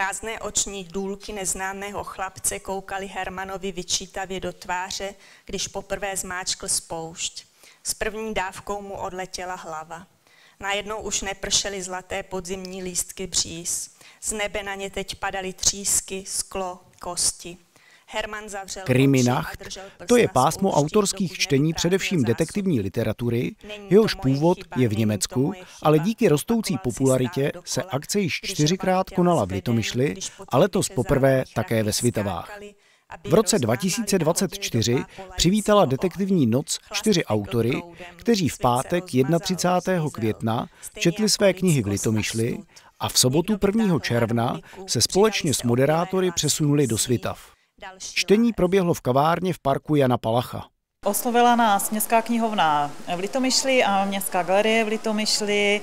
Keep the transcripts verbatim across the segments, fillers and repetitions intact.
prázdné oční důlky neznámého chlapce koukaly Hermanovi vyčítavě do tváře, když poprvé zmáčkl spoušť. S první dávkou mu odletěla hlava. Najednou už nepršely zlaté podzimní lístky bříz. Z nebe na ně teď padaly třísky, sklo, kosti. Herman zavřel Kriminacht, to je pásmo autorských čtení především detektivní literatury, jehož původ je v Německu, ale díky rostoucí popularitě se akce již čtyřikrát konala v Litomyšli a letos poprvé také ve Svitavách. V roce dva tisíce dvacet čtyři přivítala detektivní noc čtyři autory, kteří v pátek třicátého prvního května četli své knihy v Litomyšli a v sobotu prvního června se společně s moderátory přesunuli do Svitav. Čtení proběhlo v kavárně v parku Jana Palacha. Oslovila nás Městská knihovna v Litomyšli a Městská galerie v Litomyšli,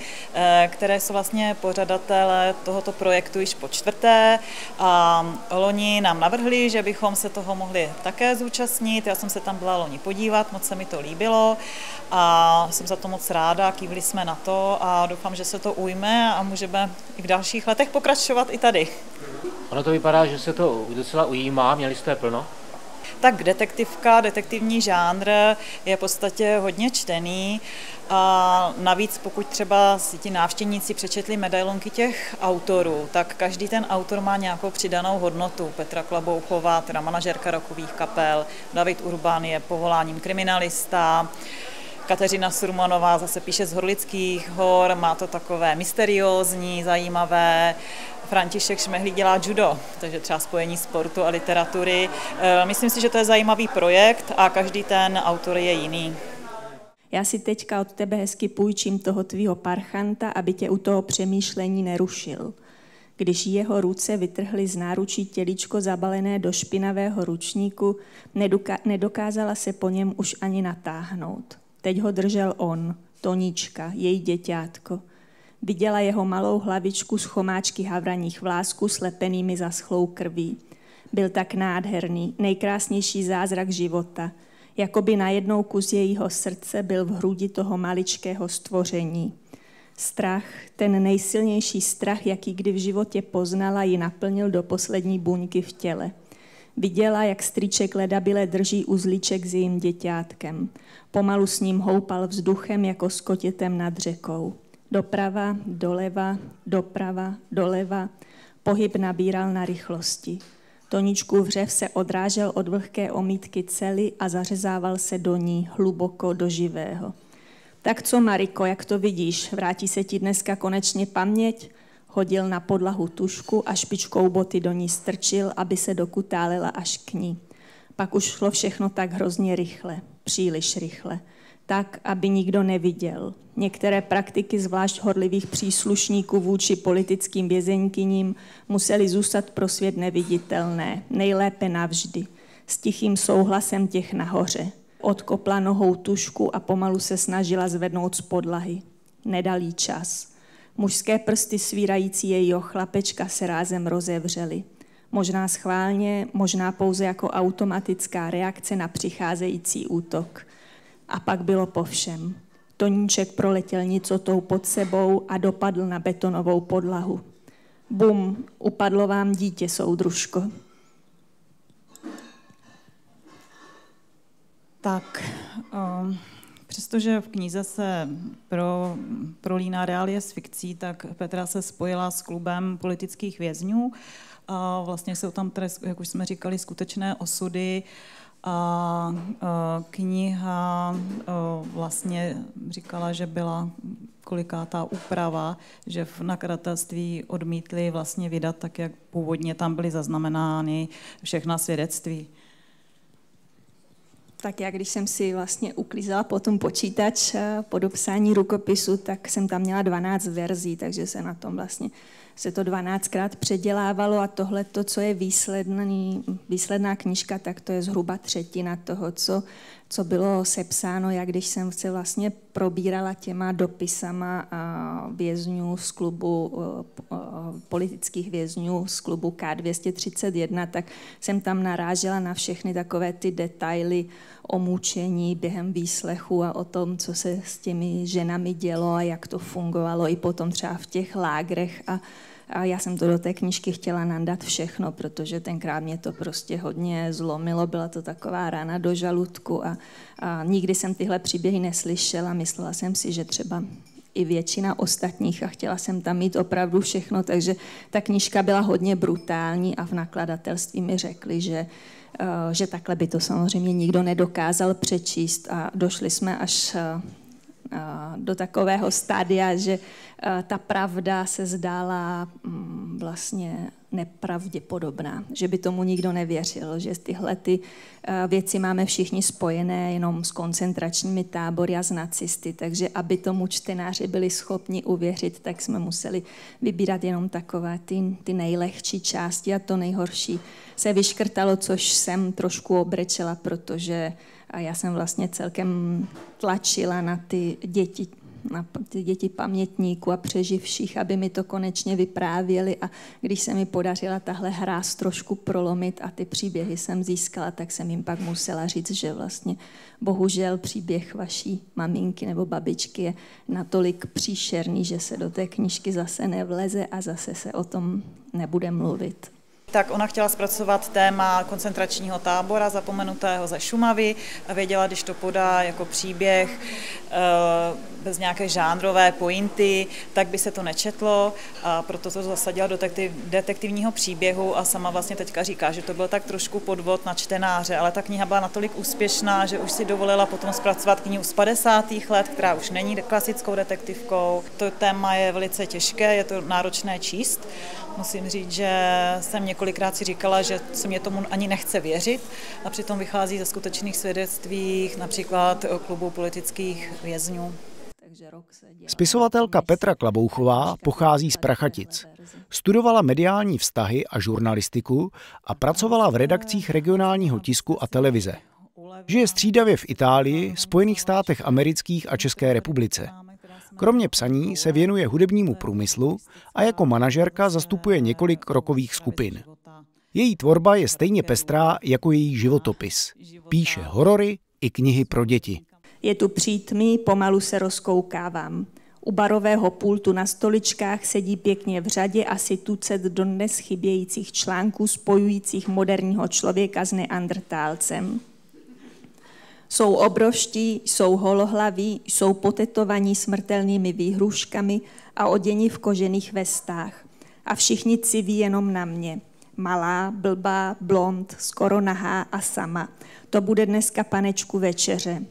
které jsou vlastně pořadatele tohoto projektu již po čtvrté. A loni nám navrhli, že bychom se toho mohli také zúčastnit. Já jsem se tam byla loni podívat, moc se mi to líbilo a jsem za to moc ráda, kývli jsme na to a doufám, že se to ujme a můžeme i v dalších letech pokračovat i tady. Ono to vypadá, že se to docela ujímá, měli jste plno? Tak detektivka, detektivní žánr je v podstatě hodně čtený a navíc pokud třeba si ti návštěvníci přečetli medailonky těch autorů, tak každý ten autor má nějakou přidanou hodnotu. Petra Klabouchová, teda manažerka rokových kapel, David Urban je povoláním kriminalista, Kateřina Surmanová zase píše z Horlických hor, má to takové mysteriózní, zajímavé. František Šmehlý dělá judo, takže třeba spojení sportu a literatury. Myslím si, že to je zajímavý projekt a každý ten autor je jiný. Já si teďka od tebe hezky půjčím toho tvýho parchanta, aby tě u toho přemýšlení nerušil. Když jeho ruce vytrhly z náručí tělíčko zabalené do špinavého ručníku, nedokázala se po něm už ani natáhnout. Teď ho držel on, Tonička, její děťátko. Viděla jeho malou hlavičku s chomáčky havraních vlásků slepenými zaschlou krví. Byl tak nádherný, nejkrásnější zázrak života. Jakoby najednou kus jejího srdce byl v hrudi toho maličkého stvoření. Strach, ten nejsilnější strach, jaký kdy v životě poznala, ji naplnil do poslední buňky v těle. Viděla, jak strýček ledabyle drží uzlíček s jejím děťátkem. Pomalu s ním houpal vzduchem jako s kotětem nad řekou. Doprava, doleva, doprava, doleva. Pohyb nabíral na rychlosti. Toničkův řev se odrážel od vlhké omítky cely a zařezával se do ní hluboko do živého. Tak co, Mariko, jak to vidíš? Vrátí se ti dneska konečně paměť? Hodil na podlahu tušku a špičkou boty do ní strčil, aby se dokutálela až k ní. Pak už šlo všechno tak hrozně rychle, příliš rychle. Tak, aby nikdo neviděl. Některé praktiky, zvlášť horlivých příslušníků vůči politickým vězeňkyním, musely zůstat pro svět neviditelné, nejlépe navždy, s tichým souhlasem těch nahoře. Odkopla nohou tušku a pomalu se snažila zvednout z podlahy. Nedal jí čas. Mužské prsty svírající jejího chlapečka se rázem rozevřely. Možná schválně, možná pouze jako automatická reakce na přicházející útok. A pak bylo po všem. Toníček proletěl nicotou pod sebou a dopadl na betonovou podlahu. Bum, upadlo vám dítě, soudružko. Tak, um, přestože v knize se pro, prolíná reálie s fikcí, tak Petra se spojila s klubem politických vězňů. A vlastně jsou tam, jak už jsme říkali, skutečné osudy. A kniha vlastně říkala, že byla kolikátá úprava, že v nakladatelství odmítli vlastně vydat tak, jak původně tam byly zaznamenány všechna svědectví. Tak já, když jsem si vlastně uklízela potom počítač po dopsání rukopisu, tak jsem tam měla dvanáct verzí, takže se na tom vlastně se to dvanáctkrát předělávalo a tohle, to, co je výsledný, výsledná knížka, tak to je zhruba třetina toho, co, co bylo sepsáno. Já, když jsem se vlastně probírala těma dopisama vězňů z klubu, politických vězňů z klubu K dvě stě třicet jedna, tak jsem tam narážela na všechny takové ty detaily o mučení během výslechu a o tom, co se s těmi ženami dělo a jak to fungovalo i potom třeba v těch lágrech a A já jsem to do té knížky chtěla nandat všechno, protože tenkrát mě to prostě hodně zlomilo, byla to taková rána do žaludku a, a nikdy jsem tyhle příběhy neslyšela. Myslela jsem si, že třeba i většina ostatních a chtěla jsem tam mít opravdu všechno, takže ta knížka byla hodně brutální a v nakladatelství mi řekli, že, že takhle by to samozřejmě nikdo nedokázal přečíst a došli jsme až do takového stádia, že ta pravda se zdála vlastně nepravděpodobná, že by tomu nikdo nevěřil, že tyhle ty věci máme všichni spojené jenom s koncentračními tábory a s nacisty, takže aby tomu čtenáři byli schopni uvěřit, tak jsme museli vybírat jenom takové ty, ty nejlehčí části a to nejhorší se vyškrtalo, což jsem trošku obrečela, protože já jsem vlastně celkem tlačila na ty děti, na ty děti pamětníků a přeživších, aby mi to konečně vyprávěli a když se mi podařila tahle hráz trošku prolomit a ty příběhy jsem získala, tak jsem jim pak musela říct, že vlastně bohužel příběh vaší maminky nebo babičky je natolik příšerný, že se do té knížky zase nevleze a zase se o tom nebude mluvit. Tak ona chtěla zpracovat téma koncentračního tábora zapomenutého ze Šumavy a věděla, když to podá jako příběh bez nějaké žánrové pointy, tak by se to nečetlo a proto to zasadila do detektivního příběhu a sama vlastně teďka říká, že to byl tak trošku podvod na čtenáře, ale ta kniha byla natolik úspěšná, že už si dovolila potom zpracovat knihu z padesátých let, která už není klasickou detektivkou. To téma je velice těžké, je to náročné číst. Musím říct, že jsem několikrát si říkala, že se mě tomu ani nechce věřit a přitom vychází ze skutečných svědectví, například klubu politických vězňů. Spisovatelka Petra Klabouchová pochází z Prachatic. Studovala mediální vztahy a žurnalistiku a pracovala v redakcích regionálního tisku a televize. Žije střídavě v Itálii, Spojených státech amerických a České republice. Kromě psaní se věnuje hudebnímu průmyslu a jako manažerka zastupuje několik rockových skupin. Její tvorba je stejně pestrá jako její životopis. Píše horory i knihy pro děti. Je tu přítmí, pomalu se rozkoukávám. U barového pultu na stoličkách sedí pěkně v řadě asi tucet dodnes chybějících článků spojujících moderního člověka s neandertálcem. Jsou obrovští, jsou holohlaví, jsou potetovaní smrtelnými výhruškami a oděni v kožených vestách. A všichni civí jenom na mě. Malá, blbá, blond, skoro nahá a sama. To bude dneska panečku večeře.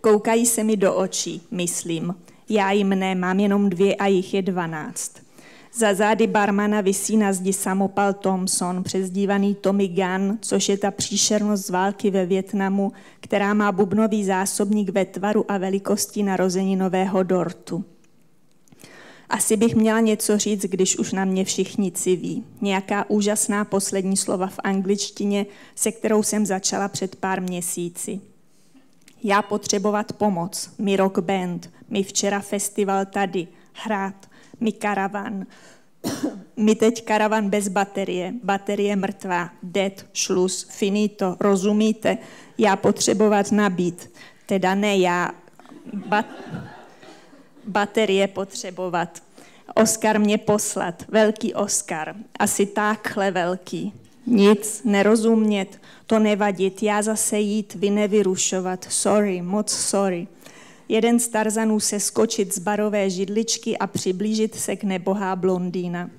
Koukají se mi do očí, myslím. Já jim ne, mám jenom dvě a jich je dvanáct. Za zády barmana visí na zdi samopal Thompson, přezdívaný Tommy Gun, což je ta příšernost z války ve Vietnamu, která má bubnový zásobník ve tvaru a velikosti narozeninového dortu. Asi bych měla něco říct, když už na mě všichni civí. Nějaká úžasná poslední slova v angličtině, se kterou jsem začala před pár měsíci. Já potřebovat pomoc, mi rock band, mi včera festival tady, hrát, mi karavan, mi teď karavan bez baterie, baterie mrtvá, dead, šluz, finito, rozumíte? Já potřebovat nabít, teda ne já, ba baterie potřebovat, Oscar mě poslat, velký Oscar, asi takhle velký. Nic, nerozumět, to nevadit, já zase jít, vy nevyrušovat, sorry, moc sorry. Jeden z Tarzanů se skočit z barové židličky a přiblížit se k nebohá blondýna.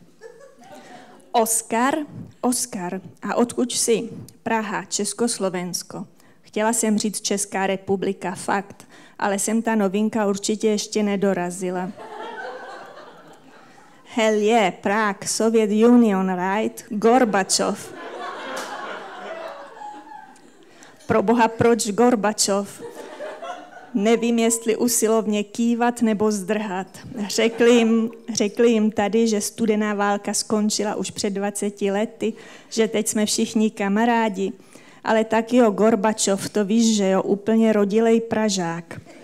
Oskar, Oskar, a odkud jsi? Praha, Československo. Chtěla jsem říct Česká republika, fakt, ale sem ta novinka určitě ještě nedorazila. Hell yeah, Prague, Soviet Union, right? Gorbačov. Pro boha, proč Gorbačov? Nevím, jestli usilovně kývat nebo zdrhat. Řekli jim, řekli jim tady, že studená válka skončila už před dvaceti lety, že teď jsme všichni kamarádi. Ale tak jo, Gorbačov, to víš, že jo, úplně rodilej Pražák.